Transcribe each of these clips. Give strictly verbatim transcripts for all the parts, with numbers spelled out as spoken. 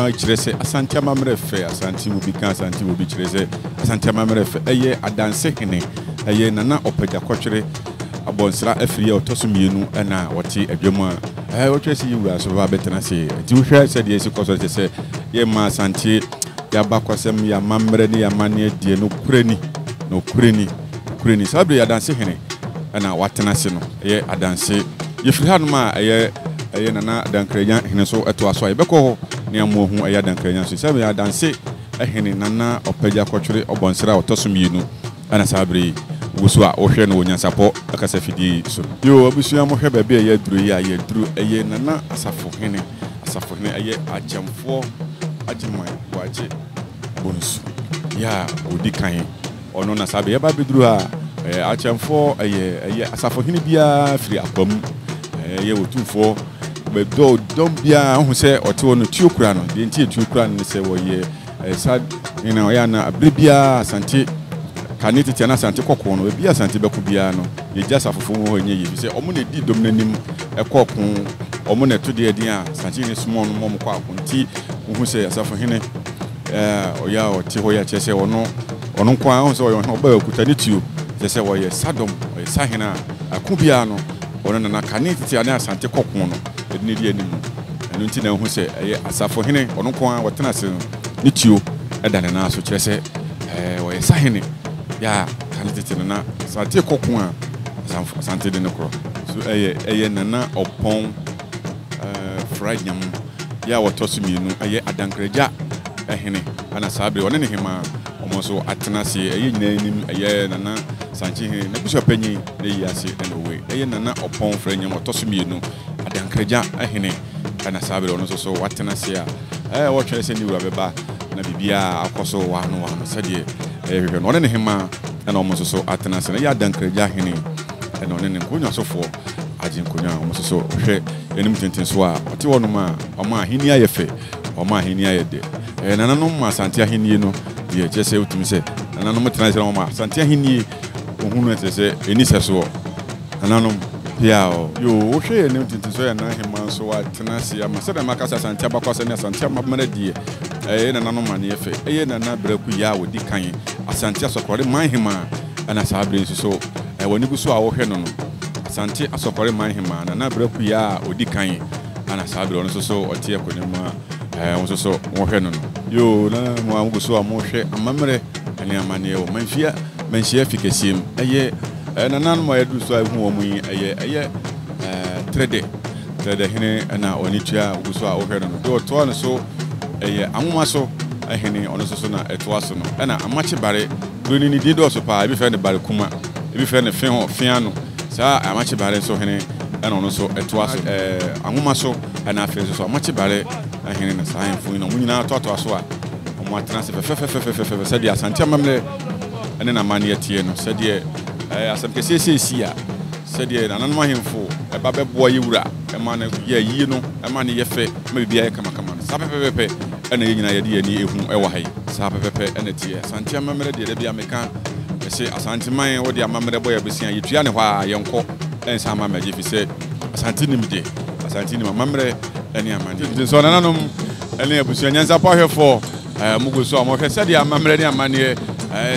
ma chirese asantia mamrefe asanti ubika asanti ubi chirese asantia mamrefe eye adanse hene eye nana opeja kwachere abonsra efriye otosumienu ena wati adwuma eh wotwesi yiwura so ba betena se ti wohwe se de esi koso se ye ma asanti ya bakwasem ya mamre ni ya mane die no kureni no kureni kureni sabre ya danse hene ena watena se no eye adanse yefrihanu ma eye eye nana dankrenya hene so eto aso ebeko ne ammo hu eye dankrenya so sabe ya danse ehene nana opeja kwotwere obonsra otosumienu ana sabre Guswa ohwe no Nyansapo akasa fidi so yo abusua mo hwe bebe ya duru ya ya duru eye nana asafo hene asafo hene eye agyemfo agyeman waje bonus ya odikan ono na sabe ya ba beduru ha agyemfo eye eye asafo hene bia firi akpam eye otumfo be do don bia hu se otewo no tiokura no de ntie tiokura no se wo ye sad ina oya na abribia asante kaniti tiana santi kokono e bia santi bekubia no ye jasa fofumu ho enye ye bi se omo ne di domnanim e kokon omo ne to de edin a santi ne small no mom kwa akonti hu se asafo hene eh oya o ti ho ya chese ono ono kwa ho se oyo ho ba akutani tio chese wo ye sadom o ye sahena akubia no ono na kaniti tiana santi kokono edin di enim eno nti na hu se ye asafo hene ono kwa wotena se ne tio edane na so chese eh wo ye sahene ya kanitete na santi kokun a santi de nekro so eye eye nana opon eh fried nyam ya wotosumi nu eye adankreja ehene ana sabre one ne hema omo so atenase eye nyinanim eye nana santi hene na bishopenyi na yiase anyway eye nana opon fried nyam wotosumi nu adankreja ehene ana sabre ono so so watenase a eh wotwese ni wura beba na bibia akoso wa no wa no sadie eh we no ne hema na omoso so atenase na ya dankreja hene na one ne nkunya so fo ajin kunya omoso so hwe enim tenten so a oti wono ma oma ahini ayefe oma ahini ayede eh nananom ma santia henie no ye chese utumi se nananom tenase na oma santia henie ohunu etese enise so nananom piao yo hwe enim tenten so ya na hema so atenase amasada makasa santia bakwasa na santia mabmana die eh nananom ma nefe eh nana braku ya wodi kan asante asokore manhema ana sabre so e woni guso a wo hwe no no asante asokore manhema na na braku ya odikan ana sabre ono so so otie konema eh ono so so wo hwe no no yo na mo am guso a mo hwe amamre ani amane wo manfia manhia fikesim eye nanan mo edu so ehu wo mu eye eye trade trade hene ana onitua guso a wo hwe no do to no so eye amuma so ehene ono so so na etoaso no ana amache bare doni ni dido so pa bi fe ne bare kuma bi fe ne fe ho fia no sa amache bare so hene ana ono so etoaso eh amuma so ana fe so amache bare ehene na sai fo ino munyina to to aso a omo atranse fe fe fe fe fe fe se dia santia mamle ene na mani atie no se dia eh asem kesi esi esi a se dia nanan ma hemfo e ba bebo ayewura e ma na ye yi no e ma na ye fe ma bibia ye kama kama sa pe pe pe ana yina yade ani ehun ewa hai sa pepepe ana tie asante amamre de bia meka se asante man wo de amamre boya besia yetua ne hwa yenko ensa amamre fi se asante nimde asante nim amamre ani amande de so nananum ani abusia nyanza pa hwefo mugo so amwe se de amamre ni amane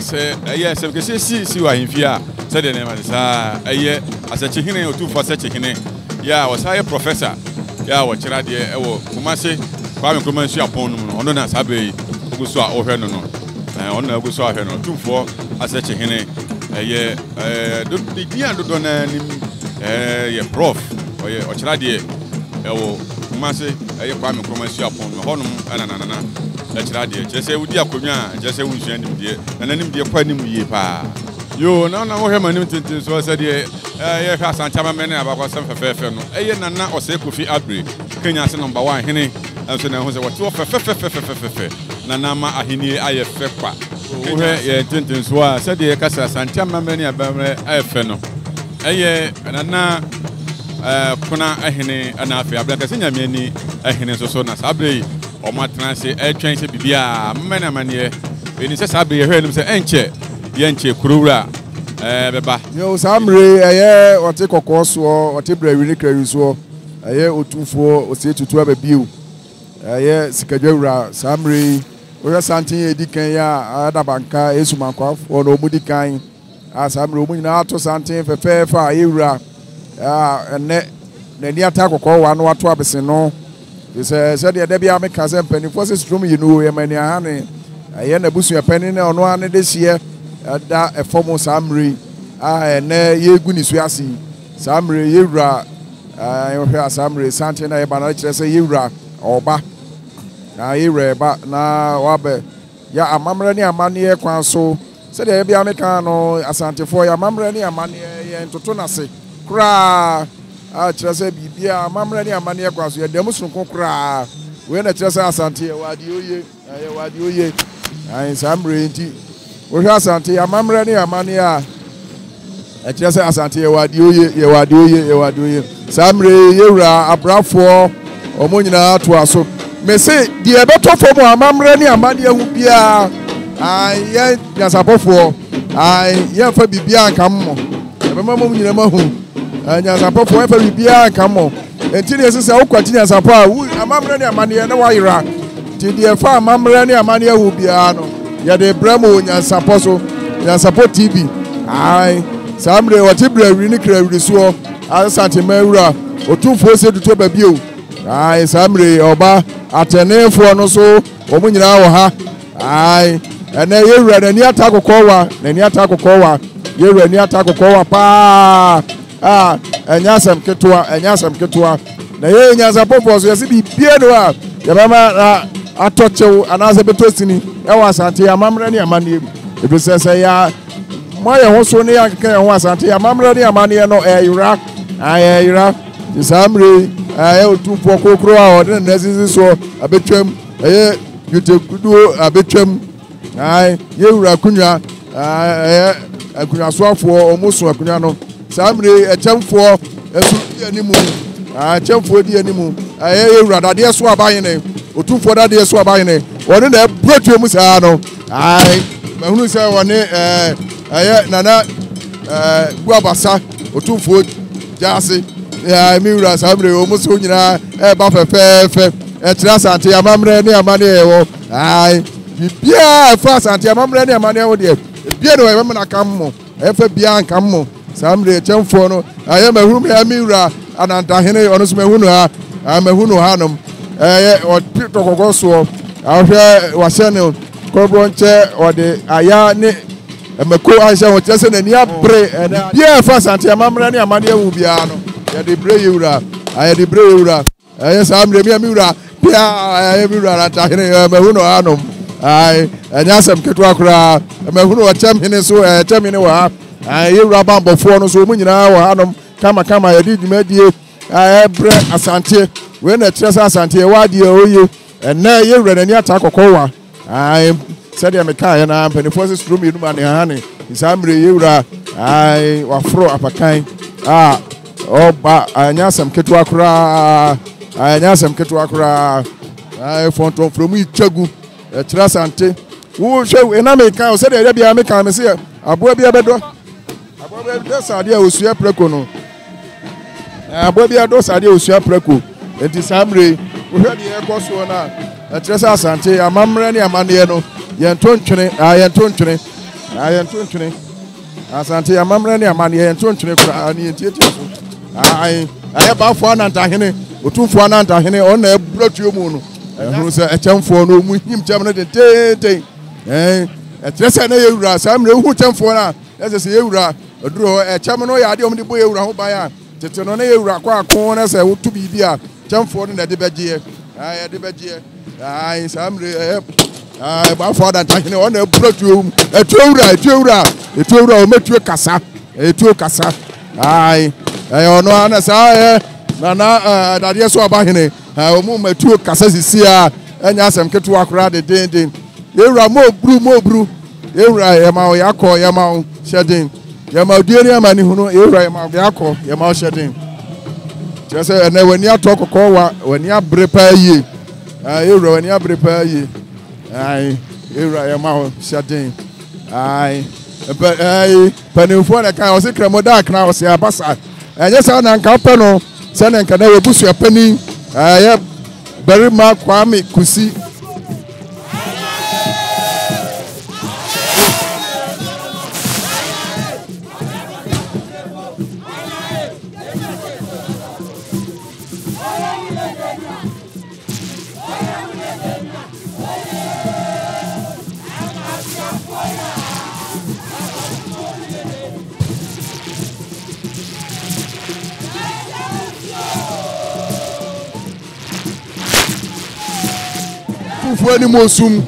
se eye se kesi si si wa hinfia se de ne ma sa eye asache hine otufu asache hine ya wasaye professor ya wo kira de ewo kumase Kwame Kusi Ankra upon on us have a Guswa or Henono. On the Guswa Heno, two four, I said to Hene, a do prof, or a Ochradie, a Massa, a Kwame Kusi upon Honum, and anana, a Chradie, just say with the Akunya, just say we send him dear, and then him dear Quadim Yepa. You know, no Herman Newton, so I said, I have some time about some fair fellow. A Nana or Sekufi Abri, Kenya number one, Hene. I said, I was a fefe, Nanama Ahini, I have fequa. Where Tintins were, said the Casa Santa Mamma, Bamre, I have feno. Aye, Nana Puna Ahine, and Afia Blacassina Mini, Ahine Sosonas Abbey, or Matransi, Air Train Bibia, Menamania, Vinicius Abbey, heard him say, Enche, Yenche, Crura, Beba. No, Samri, I or take a course or a temporary recreation, I hear or two four or say to twelve a bill. eh sikadwura samre oya santin edikan ya adabanka esumanko ono omudikan asamre omunyina ato santin fefefa ewura ah ene nani atakoko wa no ato abesin no se se de bia me ka se mpanifo se strum yi no yemani ahane aye na busu yapani ne ono ane de hie da efomo samre ah ene yegu ni suasi samre ewura ah yo hwa samre santin na yebana kire se ewura oba na ireba na wabe ya amamre ni amane kwan so se de bia me kan no asantefo ya amamre ni amane ye ntoto na se kra a kire se bibia amamre ni amane kwan so ya demusunko kra we na kire se asante ya wadi oye ya wadi oye ai samre nti wo hwa asante ya amamre ni amane a kire se asante ya wadi oye ya wadi oye ya wadi oye samre yewra abrafo omonyina to aso me say the better for amamre ni amade hu bia aye Nyansapofo aye yefa bibia nka mmo e be mamom nyina mahu Nyansapofo yefa bibia nka mmo enti ne sese okwati Nyansapofo a amamre ni amade na wayira ti the fa amamre ni amade hu bia no ye de bramo Nyansapofo so Nyansapofo T V aye samre watibra wi ni kra wi so asante mawura otumfo se duto ba bio ai samre oba atenefo no so omunyira wo ha ai ene yewura na ni atakoko wa na ni atakoko wa yewura ni atakoko wa pa ah enyasem ketwa enyasem ketwa na ye Nyansapofo so yesi bibie do a yabama atochew anase betosini ewa asante amamre ni amane ebisese ya moye ho so ne yankan ewa asante amamre ni amane no eyura ai eyura samre eh otumpo kokoro a ode na zizi so abetwam eh yutekudu abetwam ai yewura kunya eh akunya soafo omuso akunya no samre echemfo esu animu ah chemfo di animu eh yewura dade so abayen ne otumfo dade so abayen ne woni na brotwam saa no ai mahunu se woni eh eh nana eh guabasa otumfo jase ya miura samre omuso nyina e ba fefefe e tira sante amamre ni amane ewo ai bibia fa sante amamre ni amane ewo de bibia no e mena kammo e fa bia nkammo samre chemfo no aye mahuru ya miura ananta hene ono so mahunu ha amahunu hanom eh o titokoko so ahwe wasene kobronche ode aya ni emeko aisha wo tese na ni apre bibia fa sante amamre ni amane ewo bia no ya de breyura ya de breyura ya samre mi miura pia ya miura rata hene mehuno anum ai anyasem ketwa kura mehuno watem hene so etem hene wa ai yura bambofo no so munyina wa anum kama kama ya di dwumadie ai bre asante we na tresa asante wa die oye ene yura nani atakokowa ai said ya meka ya na penifo se stromi numa ne hane samre yura ai wafro apakan ah oba anyasem ketwa kura anyasem ketwa kura ai fonton from itwagu e tira sante wo hwe na me kan o se de bia me kan me se aboa bia bedo aboa bia bedo sade osua preko no aboa bia do sade osua preko enti samre wo hwe de e koso na e tira sante amamre ni amane no ye ntontwene aye ntontwene aye ntontwene asante amamre ni amane ye ntontwene kura ni entieti ai ai ba fo ananta hene otumfo ananta hene ona ebrotuo mu no ehuru se echemfo no mu him chem no tete eh etresa na yewura samre hu chemfo na esese yewura oduro echem no ya de omde bo yewura ho baya tete no na yewura kwa akon na se wotu bibia chemfo no na de beje ai de beje ai samre ai ba fo ananta hene ona ebrotuo mu etuwura etuwura etuwura o metuo kasa etuo kasa ai ayo no ana sae na na dade so abahene omu matuo kasa sisia anya asem ketu akora de den den ewura mo bru mo bru ewura yema yakọ yema shedin yema odie ni amani hunu ewura yema yakọ yema shedin jese na wani atokoko wa wani abrepa ye ewura wani abrepa ye ai ewura yema shedin ai ai panefo na kan o se kremoda kan o se abasa. Yes, I can't no, send and can never push your penny. I have Barima Kwame Kusi for any mosum,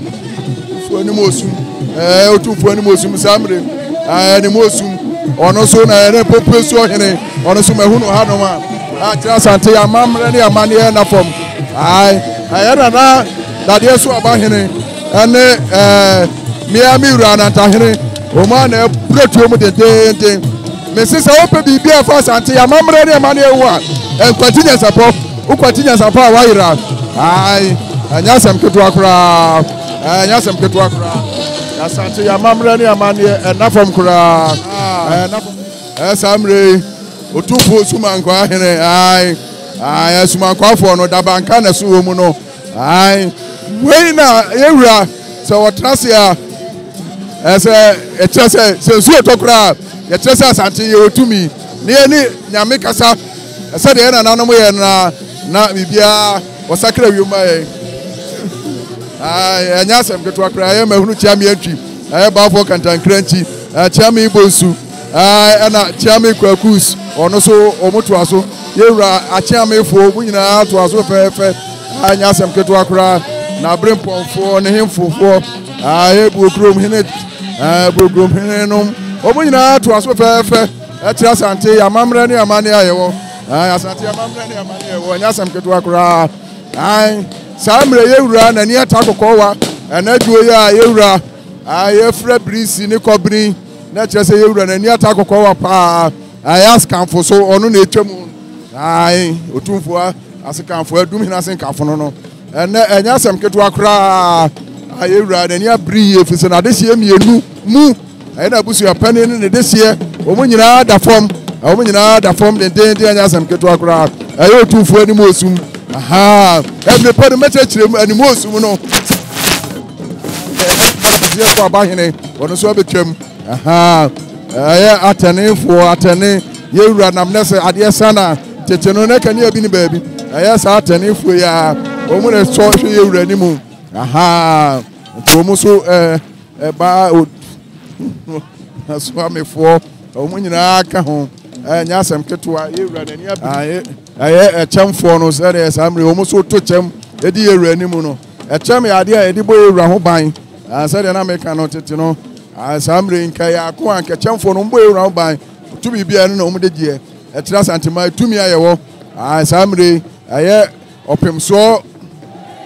for any mosum, eh, to for any mosum, Samre, any mosum, or no sooner, any purpose or any, or no sooner, who no had no man. I just until a man ready a man here from. I, I had another that yes, so about him, and eh, Miami ran at him, Roman, a breakthrough with the day. Missus Open be a fast until a man ready a man here one, and continues a pop, who continues a power. I. And yes, I'm Ketua Kura. And yes, I'm Ketua Kura. Yes, I'm Tia Mamrani Amani and Nafam Kura. Yes, I'm Ray. Utupu Sumanqua. Aye, aye, Sumanqua for no Dabankana Suomuno. Aye, Wayna area. So what Tracia as a Tressa, Sensu Tokra, the Tressa Santio to me. Nearly Yamikasa, I said, and Anamway and Nabibia was sacred. You may. I yes, I'm going to cry. I am a Chami entry. I have Bafo Cantan Crunchy, a Chami Bosu, I and a Chami Krakus, or no so, or Motuaso. You are a Chami for winning out to us. I yes, I'm going to cry. Now bring Pom for him for four. I will groom him it. I will groom him. Oh, winning out to us. That's just until your mamma and your money. I asked your mamma and your money. Yes, I'm going to cry. I. Samre Yura na ni atakokowa na duo ya Yura aye frebreeze ni kobri na chese Yura na ni atakokowa pa aye askanfo so onu na etwemu aye otumfo askanfo adum hina askanfo no no na enya semketo akra aye Yura na ni abri efise na dehie mienu mu aye na busu apane ni dehie omunyira da form omunyira da form den den enya semketo akra aye otumfo ani mosum. Aha, every party match and most, you know. Yes, for buying it, or so became. Aha, I attend for attending. You run, I'm not saying, yes, Anna, Tetanona can you be baby? Yes, I attend if we are only a source for you, ready moon. Aha, Tomoso, a bar would swam before, or when you are home. And yes, I'm Ketua, you run and I. I hear a chum for no serious. I'm almost so to chum, a dear Renimuno. A chummy idea, a deboy Rahobine. I said, and I make an it, you know. As I'm in Kayako and Kacham for no way around by to be bearing over the year. A trust unto my two me I walk. As I'm re, I hear of him so.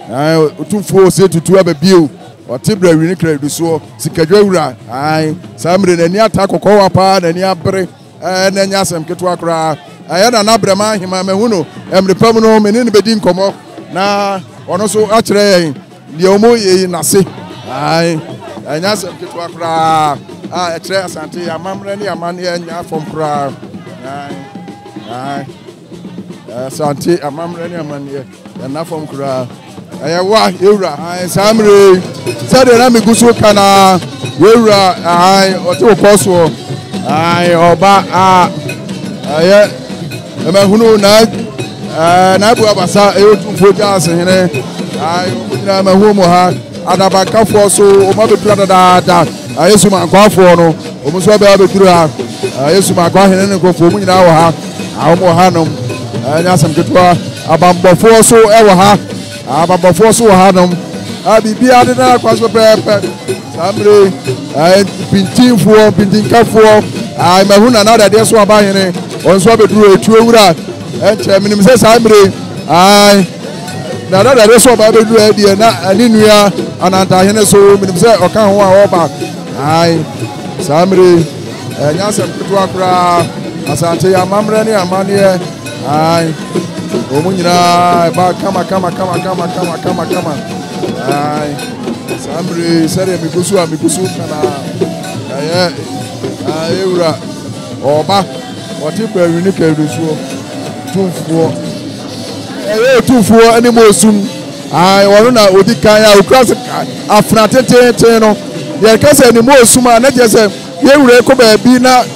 I two four say to two have a bill or Tibra Renicre to so. Sikajura, I, Samre, and near Taco Coapa, and near Bray, and then Yasam Ketuakra. I had an Abraham, him, I'm a Huno, and the Pamano, and anybody in Como. Now, on also Atre, Yomoye Nasi. I and asked him to cry. I address until your mamma and your money and your from cry. I Santi, a mamma and your money and not from cry. I want Yura, I Samri, Saturday Gusu Kana, Yura, I or two Posso, I or Ba. Who night and I will pass to four thousand. I am a woman, and I can for so much better that I assume I go for no, almost what I would do. I assume I go ahead and go for me now. I'm Mohanum, and that's some good work about before so ever. I'm about before so Hanum. I'll be behind the cross of paper. Somebody I've been team for, been thinking for. I'm a woman, another day so about it. On swab it through a true rat, and Chairman says, I'm brave. I now that I saw Baby Ready and Anuia and Antaheneso, Minister Okanwa Oba. I, Samri, and Yasam Kutuakra, Asante, Mamrani, Amania, I, Omunina, Bakama, Kama, Kama, Kama, Kama, Kama, Kama, I, Samri, Sere Mikusu, Mikusu, and I, Oba. What if we are unique? Two four, two four, any more soon. I want to know the kind of class after ten no. The case anymore, Suma, not just a young record be now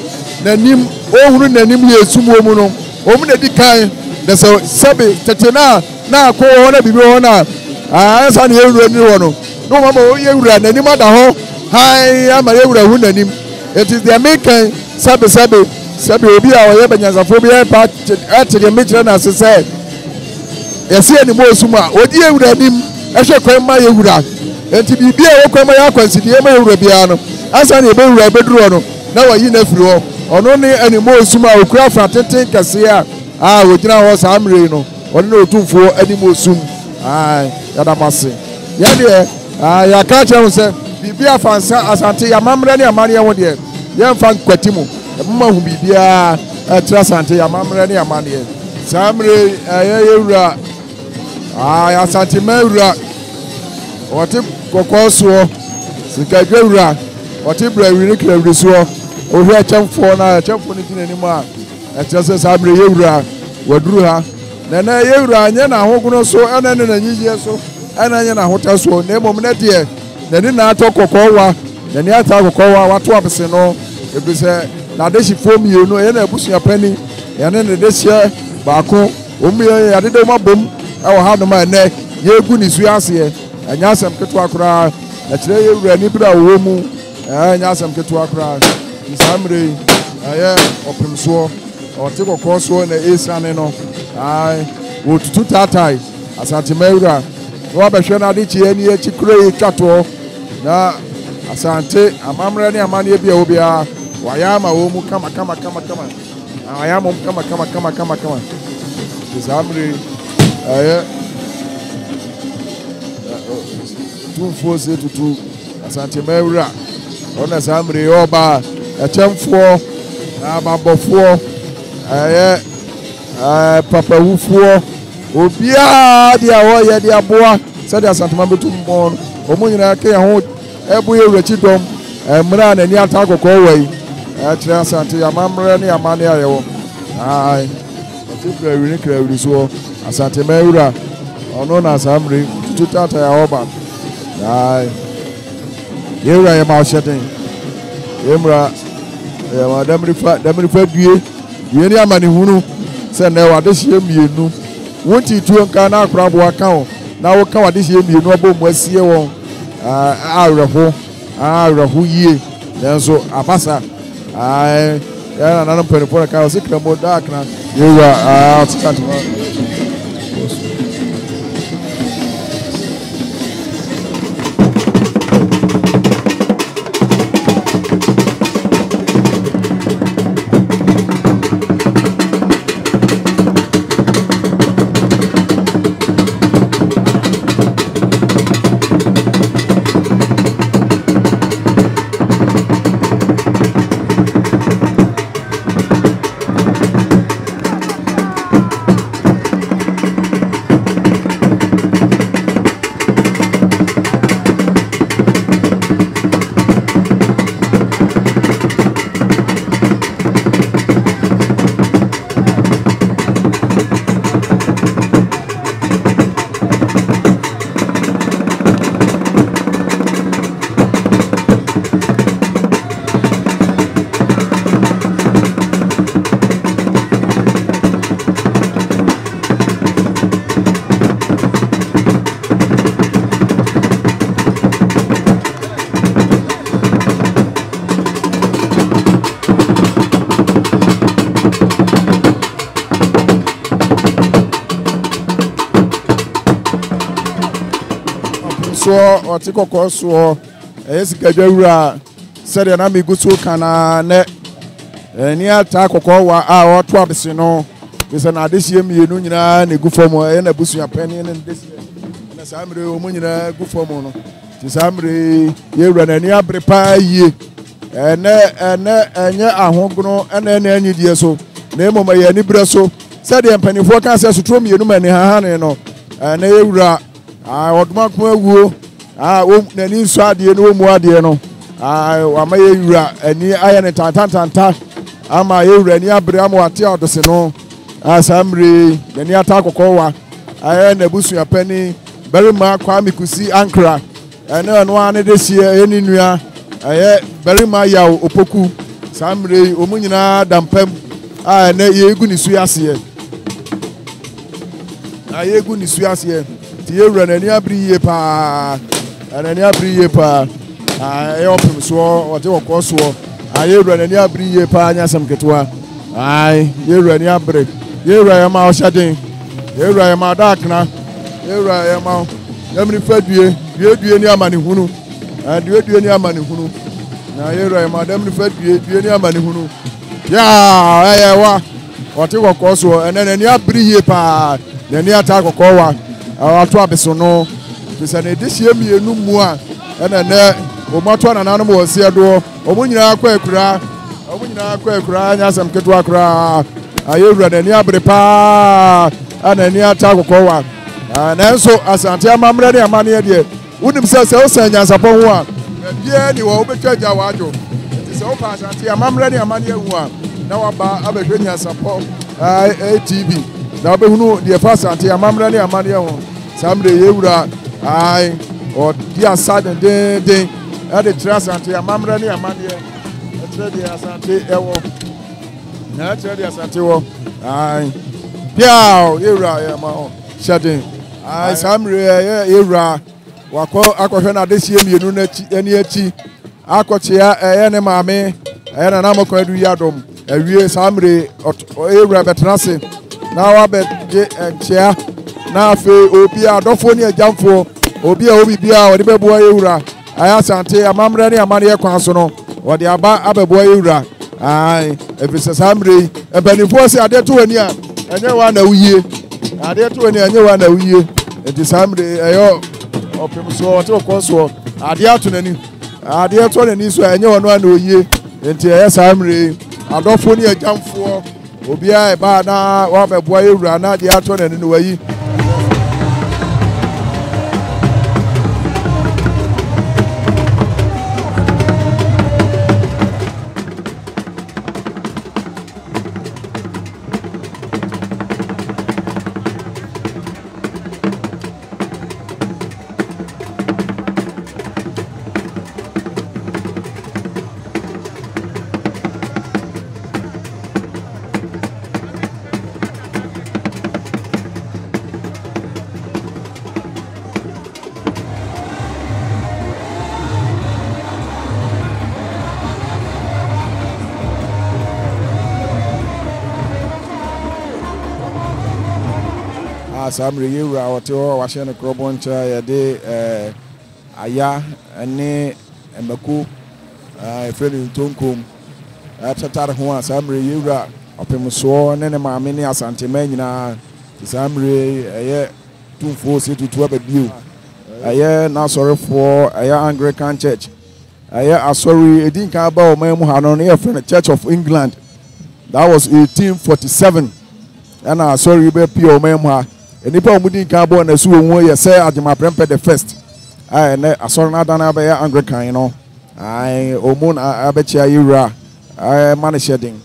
the name over the name here, Sumo Mono, over the kind that's a Sabi, Tatina, now call on a Bibona. I answer here, no, no, no, you ran any matter how high I am a woman. It is the American Sabi Sabi, Sabi will be our Lebanese and phobia part at the American as I said. Yes, any more summa, what you would have been, I shall claim my Uda. And to be a Kwamaya Considiama Rabiano, as I never read Rono, now I in a floor, or only any more summa or craft at ten Cassia. I would now was Amreno, or no two for any more soon. Aye, that I must say. Yadia, I catch him, sir. Be a fan, as Auntie Amamrania Maria one year. Young Fan Quatimo, a woman who be a trust Auntie Amamrania Mania. Samri, I I am Santimera. What if Cocosuo, Sikagura, what if Rinicla Risuo, or where Champ for now, Champ for anything anymore? As just as Abri Yura, Wadruha, Nana Yura, and Yana Hokuno so, and then a year so, and a hotel so, name of Nadia, Nanina Tokokoa, Nanata Kokoa, what to us, no, if we say, Nadeshi form you know, and a bush your penny, and then this year, Baku, Umia, I did my boom. I have no man, you good is we are here, and Yasam Ketuakra, and today you are Nibra Womu, and Yasam Ketuakra, and somebody, I am of him so, or take a course on the Esaneno. I would two tatai, as Antimera, Robert Shanadici, and yet Chicre Chato, Asante, Amamrani, Amania Biobia, Wayama, Womu, Kama, Kama, Kama, Kama, I am Kama, Kama, Kama, Kama, Kama, this Amri. Aye. Two four zero two. Asantemera. Ona samri oba. Achem four. Ababo four. Aye. Aye. Papa wu four. Obia dia oya dia boa. Sadi asantemambe tu mbon. Omunyi na kenya huu. Ebu yewe chidom. Mra neni atako kowe. Atre asante ya mamre ni amani ayo. Aye. Tipre wini kre wisuo. Asante Meura, unknown as Amri, to Tata Oban. Aye. Here I am out shutting. Emra, Madame Refuge, Yenia Manihunu, send now this year, you know. Won't you two and canna crab work out? Now come at this year, you know, boom, what's here? Ah, Rahu, ah, Rahu ye, then so Abasa. Aye, another penny for a cow, sick about dark now. You are out. Or take a course or as Gadura said, an army good to Canane and near Taco Cowa or Twabisino is an addition, you know, and a good form and a bush opinion and this. And as I'm the Munina, good for Mono. This Amri, you ran a near prepare ye and and and near a hongo and then any dear so. Name of my Nibraso said the penny forecast as to throw me a woman in her hand and a ra. I would mark my woe. I won't any sadi no more, dear. No, I am a year iron and tantan. Am I a renia bramo at the Seno? As I'm re, the near Tacocoa. I earn a bushia penny, Barima Kwame Kusi Ankra. And then one this year, any new Barima Yaw Poku, Samre, Omunina, Dampem, I ne Yeguni Suyasia. I Yeguni Suyasia, Tierra, and Yabri Yepa, and Yabri Yepa. I help him swore, whatever course war. I Yabra and Yabri Yepa, and Yasam Ketua. I Yabra and Yabre, Yabra Yama Shading, Yabra Yama Dakna, Yabra Yama, Yamri You do any man who and you do any man who now here I am, Madame Fed, you do any man who. Yeah, I wa whatever course, and then any up three part, then the attack of Kowa, our trappers or no. This and this year be a new moa, and then Omatuan and animal was here door, or when you are quite cry, or when you are quite crying as I'm Ketua cry. I hear an Yabripa and then the attack of Kowa. And also, as Antiamam ready a man here. Would himself say Nyansapo one. Yeah, you will be judged. It is all past Antiamam ready a man here one. Now about Aberdeen support I A T V. Now, who know the first Antiamam ready a man here. Someday you would I or dear Saturday day day at the trust Antiamam ready a man here. Naturally as Antio. Naturally as Antio. I. Yeah, you are my own. Shutting. I am era. Wako akwahena desi emienu na ani achi. Akochea eye ne maame, eye na na mokwadu yadom. Awie samre era betrase. Na wa be je enchea. Na afi obi adofo ni agyamfo. Obi a obi bia odi beboa era. Aya sante amamre ne amane ekwan so no. Odi aba abeboa era. Ai, efisa samre ebanifo se ade to ani a. Enye wa na uye. I dare to any one that we at the same day. I dare to any. I dare to any so I know one who ye and T S. Amri. I don't phone you a jump for Obia Bana, Wabba Boy Rana, the Aton and the way. Samri yura watu washia na kroboncha yade aya ane mbaku ifredi tunkum atatara huwa samri yura apemuswa nene maamini asantemeni na samri aye two four six two abediu aye na sorry for aye Anglican Church aye asori edin kaba omemu hanoni ifredi Church of England that was eighteen forty-seven ana asori be pio omemu. And if I wouldn't carbon and a sumo, you say, at my grandpa the first. I saw another Anglican, you know. I, Omon, I bet you ra. I manage shedding.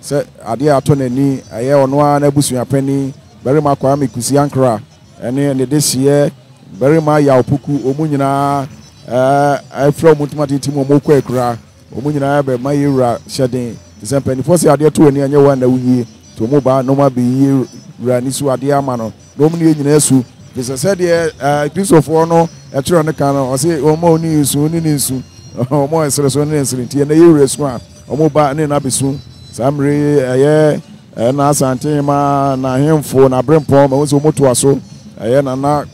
Said, I dear Tony, I hear on one Nebusia penny, Barima Kwame Kusi Ankra, and then this year, Barima Yaw Poku, Omunina, I from Mutumati Timomokra, Omunina, but my era shedding. The same penny for the idea to any one that we to mobile, no more be here, Ranisu Adiamano. Dominion Yesu, this is said here, Chris of Honor, a turn on the canal, or say, or more news soon in soon, or more resonance in the U S one, or more batting up soon. Samri, a year, and as Antema, Nahim for Nabram Pom, also Motuaso, a year and not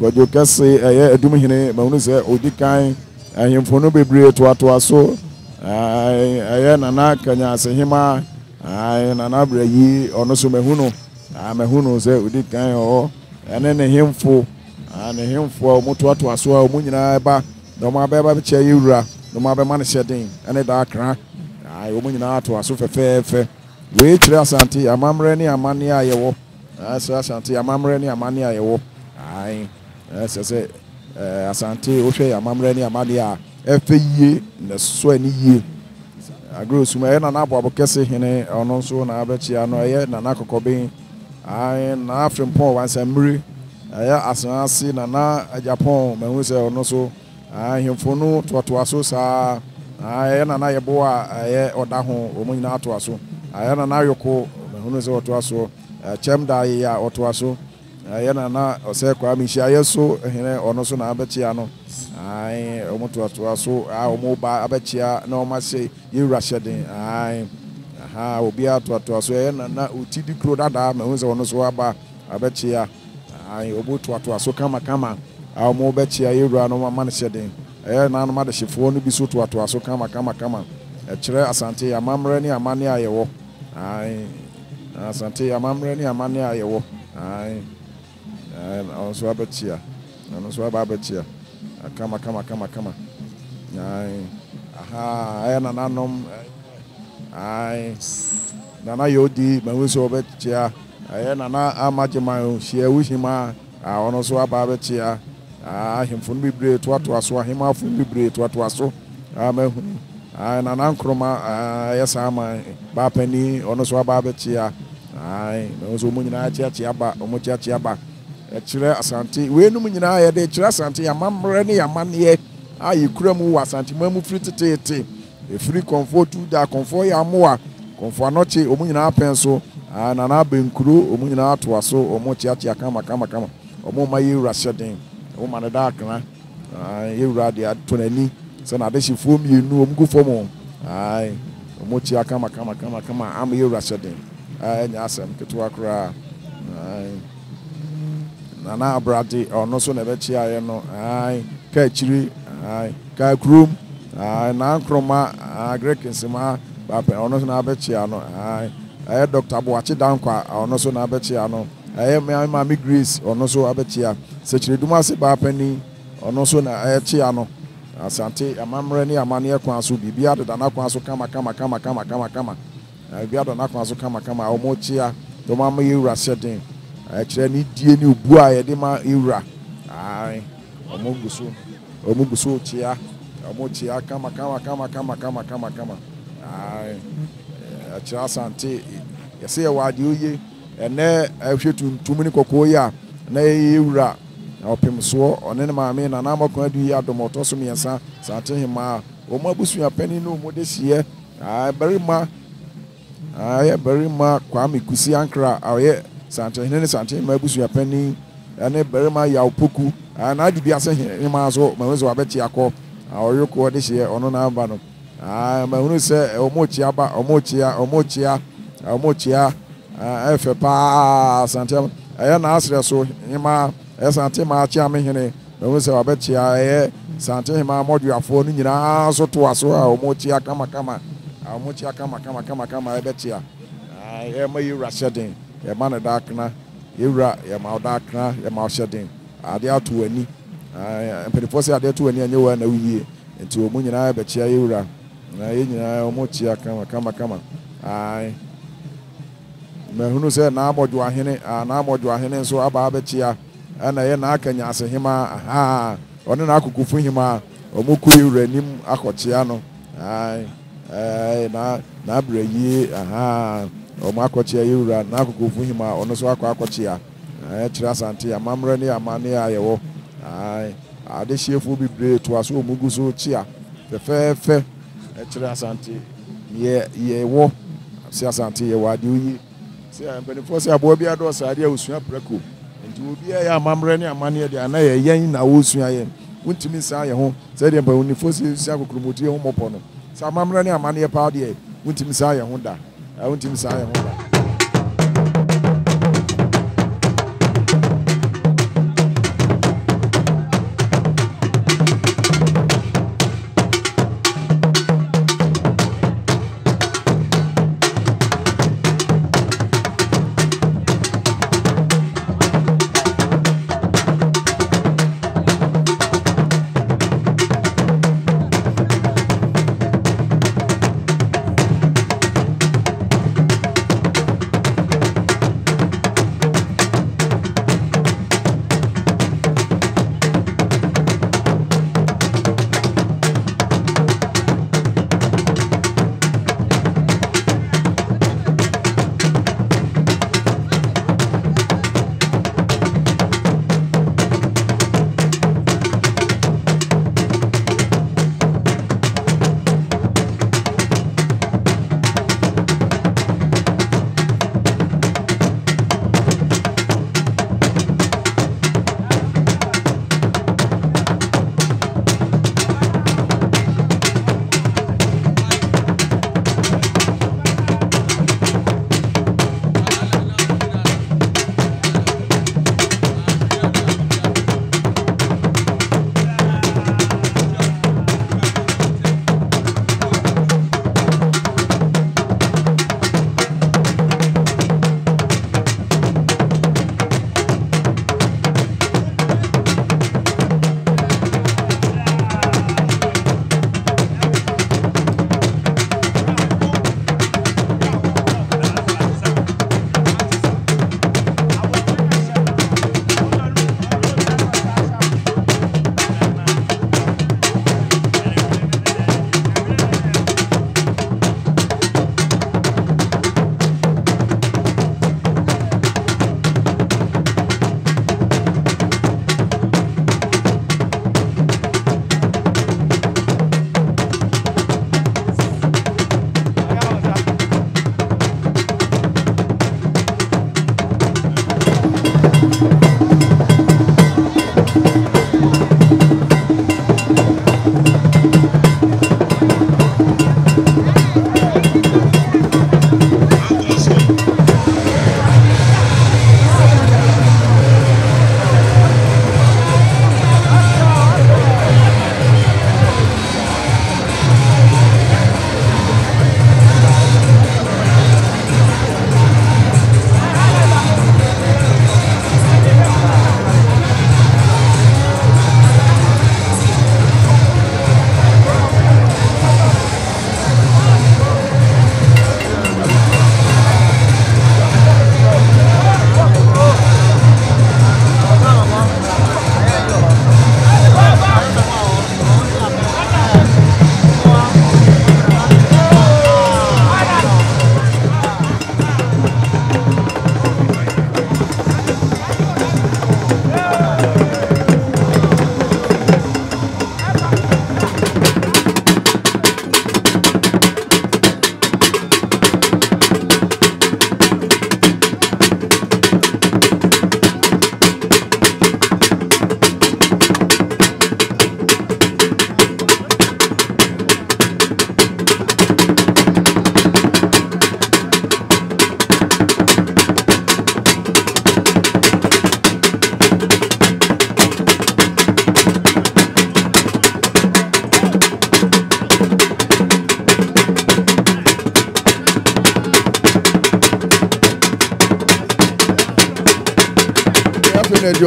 God, you can say a year, a Dominion, Manuza, or Dickine, and him for no be brave to Atuaso, a year and not Kanya Sahima, and an Abra ye, or no so Mehuno. I'm a who knows it, we did kind of, and then a him for, and a him for Motua to us, well, Munina Ba, no my baby chair, you ra, no my man shedding, and a dark crack. I woman out to us with a fair fair. Wait, Rassanti, a mamreni, a mania, you walk. As Rassanti, a mamreni, a mania, you walk. I, as I say, Asante, Oche, a mamreni, a mania, every year, the swanny year. I grew to my own and Abu Cassie, and also an Abachiano, and Nako Cobain. I am after Paul once I'm re ya asansi na na Japan mehuse ono so ahemfo no totoa aso saa ya na na yebo a ya oda ho omnyina atoa so ya na na yoko mehuse otoa so chemda ya otoa so ya na na ose kwa mishia yeso hene ono so na abechia no ai omotoa toa so a omoba abechia na omase yirashe den ai aha obi atoa toa so ya na na utidi kro dada mehuse ono so aba abechia ai obotoa toa so kama kama aw mo bechia yewra no ma manhyeden eh na no ma de chefo no bi so to ato aso kama kama kama e kire asante ya mamre ni amane ayewo ai asante ya mamre ni amane ayewo ai aw so abechia no so abechia kama kama kama kama ai aha ay na nanom ai na na yodi mawo so abechia ay na na amajima hie wuhima a ono so abechia ah him fun bibre to ato aso him afun bibre to ato aso amahu ah na na nkroma yesa ama ba pani ono so ababetia ai no so munyina atia atia ba omotia atia ba e kire asante we nu munyina ya de kire asante ya mamre ne ya mane ai kura mu asante mamu fri tete e fri comfort da comfort ya moa comfort noche omunyina apenso ah na na benkuru omunyina ato aso omotia atia kama kama kama omomayi rasyadin woman da kana you ready at twenty so na dey for me nu omgu for mo ai omochi aka maka maka maka ma am you rashadin ai nya asem ketu akra ai na na abrade ono so na be chi aye no ai ka chiri ai ka krum ai na nkroma agrekinsima ba pe ono so na be chi ano ai ai doctor Boachi Dankwa ono so na be chi ano I am my Grace or no so abetia. Such a dumasi barpenny or no so na etiano. Asante, a mamreni, a mania quansu, be bearded and aquanso, kama, kama, kama, kama, kama, kama. I bearded and aquanso, kama, kama, or mochia, the mamma ira setting. I trained dear new boy, edema ira. Aye, or mugusu, or mugusu chia, or mochia, kama, kama, kama, kama, kama, kama, kama. Aye, a chasante. You say, why do ye? And there I shoot too many cocoa, nay, you rap. I'll pay me so on any man, and I'm going to do ya the motors me and son. So I tell him, ah, oh, my bush, you are penny no more this year. I Barima, I Barima Kwame Kusi Ankra, our yet Santa Henry Santa, my bush, you are penny, and a Barima Yaw Poku, and I do be as a man's old, my own, I bet you call our yoke this year on an albano. I my own say, oh, mochiaba, oh, mochia, oh, mochia, oh, mochia. I feel pass and tell I am answer so Emma as Antima Chamini, the Wizard of Betia, Santima, what you are phoning in our so to us, or Motia Kama Kama, our Motia Kama Kama Kama Kama Betia. I am you rashadin, a man of darkna, you ra, a mouth darkna, a mouth shedding. Are there to any? I am Penifosia, there to any new one a year, and to a moon and I betia you ra. I Motia Kama Kama Kama. I Who said now what do I hear? And now what do I hear? So about Betia and I can answer him. Ah, on an akuku for him. Omuku renim Acotiano. Aye, aye, Nabre ye. Aha, Omacotia, you ran Naku for him. On the Swakacotia. I trust Antia, Mamrani, Amania. Aye, I this year will be brave to us. Muguso cheer. The fair fair. I trust Antia. Ye, ye, wo. See us Antia, why do ye? See, I'm going to force a boy, a doss idea who swam preco. And to be a mamrani, a mania, and a yen, I will swim. Wouldn't you miss I home? Said him, but when you force yourself to move home upon him. Some mamrani, a mania party, wouldn't you miss I Honda? I wouldn't miss I Honda.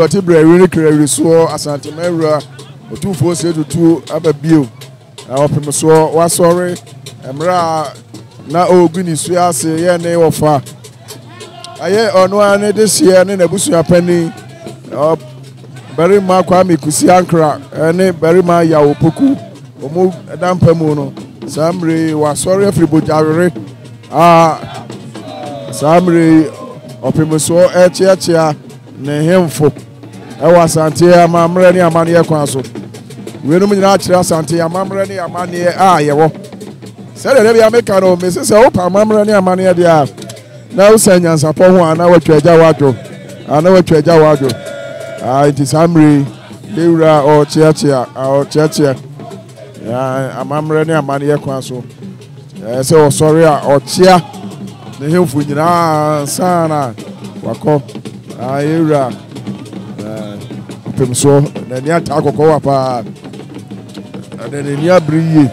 Tibrary Crew saw a Santa Mera or two four said to two other bill. Our Pimasaw was sorry, and Ra now Guinea Swear say, yeah, nay or far. I hear on one this year and then a bush penny or Barima Kwame Kusi Ankra and Barima Yaw Poku or move a damper mono. Somebody was sorry for Bujari. Ah, somebody or Pimasaw at Chia. Nehemfo ewa sante amamre ni amane ye kwanso wenum nyina kire sante amamre ni amane ye a yewo sele le bia meka no me se se opa amamre ni amane ye dia na usa Nyansapo ho ana watwaja wado ana watwaja wado ah it is amri leura or chiachia or chiachia amamre ni amane ye kwanso se o sorry a o chia nehemfo nyina sana wako Ayura, Pimso, then you talk about and then you breathe,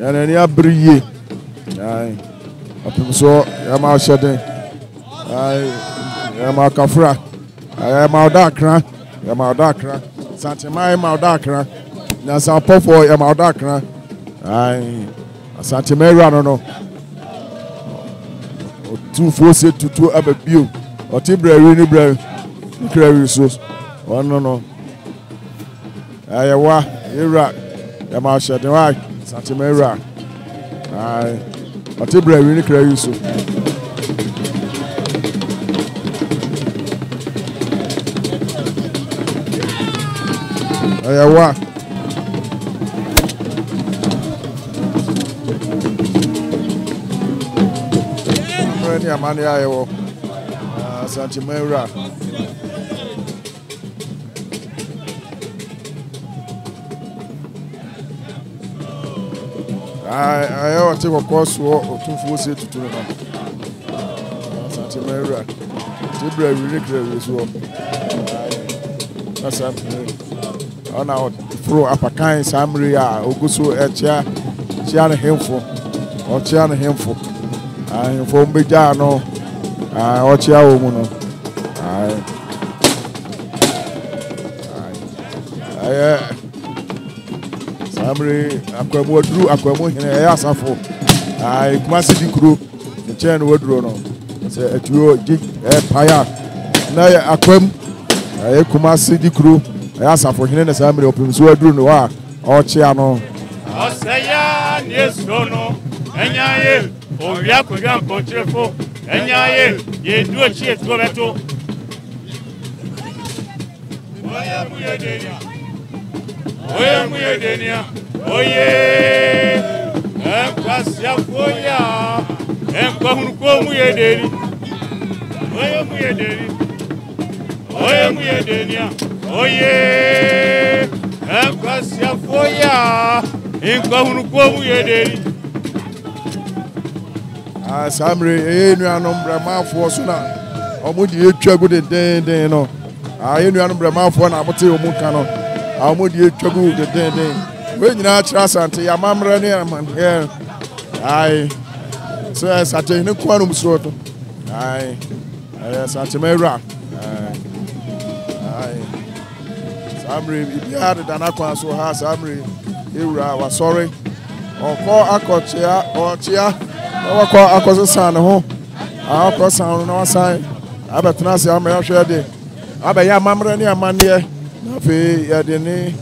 and then you breathe. Aye, Pimso, I'm out shedding. I am out Kafra, I am out Dakra, I am out Dakra, Santima, I am out Dakra, Nasapo, I am out Dakra. Aye, Santima, I don't know. Two forces to two other view. Or Tibre, ni Bre, Crew Sus. Oh, no, no. Iowa, Iraq, Yamasha, the right, Santimera. Aye, or Tibre, ni Crew Sus. Iowa. Yamani, Iowa. Santimera, I I take a course or two fools to two. Santimera, Tibra, ridiculous. That's something on our throw up a kind Samria, Ogusu, a chair, Chiana Hemful, or Chiana Hemful. I am from Bijano. Ah, what's your woman? Aye, aye, Samri, Aquamo drew Aquamo in a Yasafo. I must be crew, the chain would run on. Say a duo jig a pire. Nay, Aquam, I Kumasi di crew, Yasafo in a Samri of Pimsua drew noir or Chiano. I say, yes, no, no, and Yael, or Yakugan, Pochefo. Enyaye ye du echi eto beto Oya muyedenia Oya muyedenia Oye Empasia koya Empahunu ko muyedeni Oya muyedeni Oya muyedenia Oye Empasia koya Empahunu ko muyedeni I Samri, any number mouth for Suna. How would you trouble the day? Day no. I any number mouth for an amateur Mukano. How would you trouble the day? Day when you are trust until your mamma ran here. I say, Saturday, no quantum sort. I Santimera. I Samri, if you had it, and I can so hard Samri, you were sorry. Or call Akotia or Tia. I call Akos San home. I'll cross sound on our side. I bet Nancy, I'm a share day. I bet Yamamania Mania, Nafi Yadini,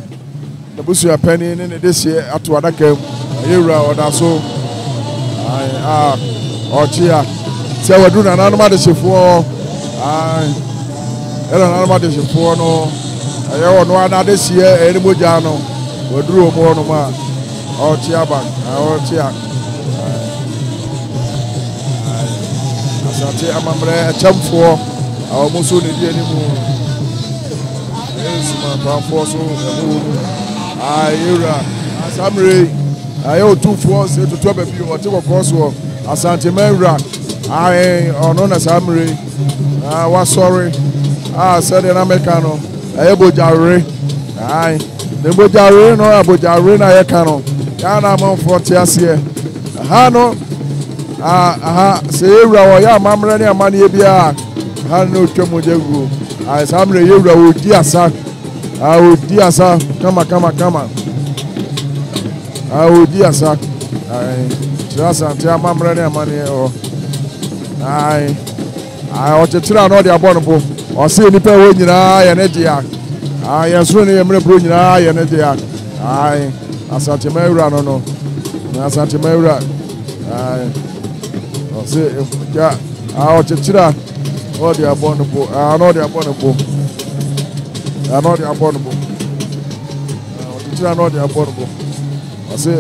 the Busia Penny in this year up to Adaka, Ura or Dasso. I am or Chia. So I do an animal for I don't know this for no. I don't know another this year, Eddie Bujano, or Drew Bonoma or Chiaban or Chia. Sati amamre chamfo awomusu ni di enimu esuma bafo so emu ayura asamre ayo two four se to twelve bi o ti ko course o Asante Mewura aye ono na samre ah wa sorry ah said na meka no ayebojare aye de bojare no abojare na ye kan no ya na mo forty ase ha no ah aha se Ewura o ya mamre ni amane ye bia ha no twemu jegu aye samre ye Ewura o di asa ah o di asa kama kama kama I would be a sack. I just until my money or I I ought to turn all the abominable or see the pay when you eye and at the act. I am soon a miracle in eye and at the act. I Asante Mewura no no. Asante Mewura. I see if yeah, I ought to turn all the abominable. I know the abominable. I know the abominable. I ought to turn all the abominable. I say,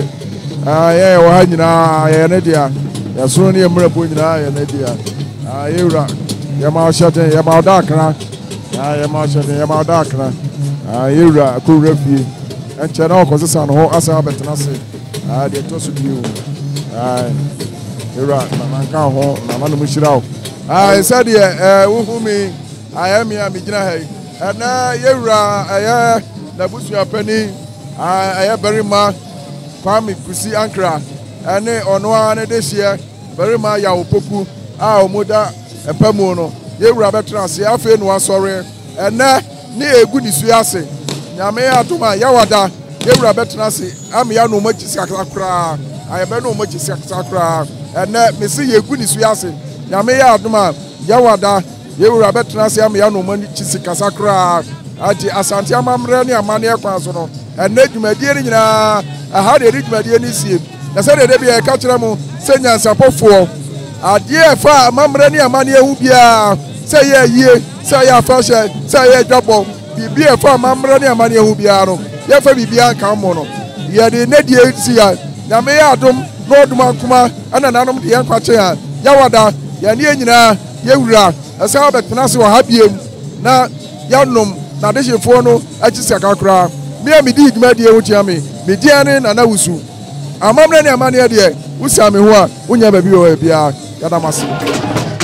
I am hiding. I am not here. I am soon here. I am not here. I am not here. I am out shouting. I am out dark. I am out shouting. I am out dark. I am not cool refugee. And channel causes an whole as I bet nothing. I get to you. I am not. I am not home. I am not much out. I said, yeah, who me? I am here. And I am I am the bush. You are penny. I am very much. Kwame Kusi Ankra ane ono ane dehie Barima Yaw Poku a omoda epamu no Ewura betrans ya afi no asore ene ne egu ni su ase nyame atuma yawada Ewura betrans am ya no machi sakakra ayebe no machi sakakra ene mesi yegu ni su ase nyame atuma yawada Ewura betrans am ya no machi sakakra aji Asante Amamre ni amane ekwanso no ene dwumadie ni nyina I had a rich man in this year. I said, there be a catcher, send Nyansapo for. I dear far, Mamrani, a man who be a say a year, say a fashion, say a double. Be a far Mamrani, a man who be a room. Therefore, be a cammono. Yet the net year, see, I may atom, Lord Mancuma, and an atom the Anquacha, Yawada, Yanina, Yura, as I bet Nassau happy. Now, Yanum, Nadish Fono, I just a car. Me me did my dear Uchami. Mediane na na wusu amamre ne amane de wusi ame ho a unya ba bi o bia ya damase